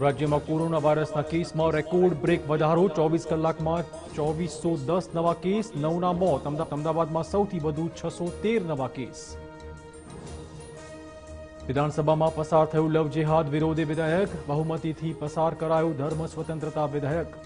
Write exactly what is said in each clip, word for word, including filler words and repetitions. राज्य में corona virus case में रेकॉर्ड ब्रेक वधारो चौबीस कलाक में चौबीस सौ दस नवा केस नवना मौत अमदावाद में सौथी वधु छ सौ तेर नवा केस। विधानसभा में पसार थयुं लव जेहाद विरोधी विधेयक बहुमती थी पसार करायो धर्म स्वतंत्रता विधेयक।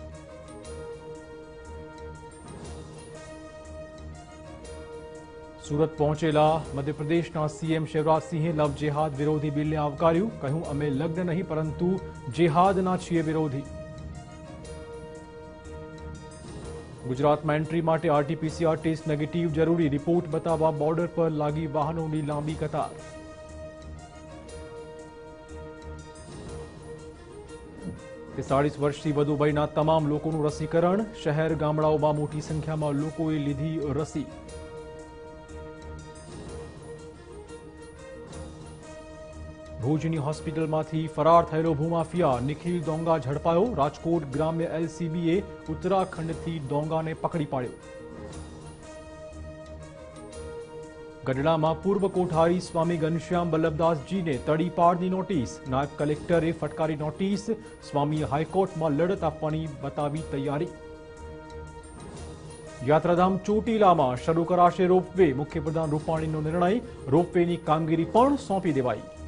सूरत पहुंचेला मध्यप्रदेशना सीएम शिवराज सिंह लव जेहाद विरोधी बिल ने आवकार्यु कहूं अमे लग्न नहीं परंतु जेहादना छीए विरोधी। गुजरात में एंट्री माटे आरटीपीसीआर टेस्ट नेगेटिव जरूरी रिपोर्ट बतावा बॉर्डर पर लागी वाहनों की लांबी कतार। पैंतालीस वर्ष थी वधु वयना तमाम लोकोनुं रसीकरण शहर गामडाओं में मोटी संख्या में लोकोए लीधी रसी। भूजनी होस्पिटल में फरार थयेलो भूमाफिया निखिल डोंगा झड़पायो राजकोट ग्राम्य एलसीबीए उत्तराखंड थी डोंगा ने पकड़ी पाड्यो। गढ़डा में पूर्व कोठारी स्वामी घनश्याम बल्लभदास जी ने तड़ी पाड़नी नोटिस नायब कलेक्टरे फटकारी नोटिस स्वामी हाईकोर्ट में लड़त आपवानी बतावी तैयारी। यात्राधाम चोटीला में शुरू कराशे रोपवे मुख्यमंत्री रूपाणी नो निर्णय रोपवे की कामगीरी पण सौंपी देवाई।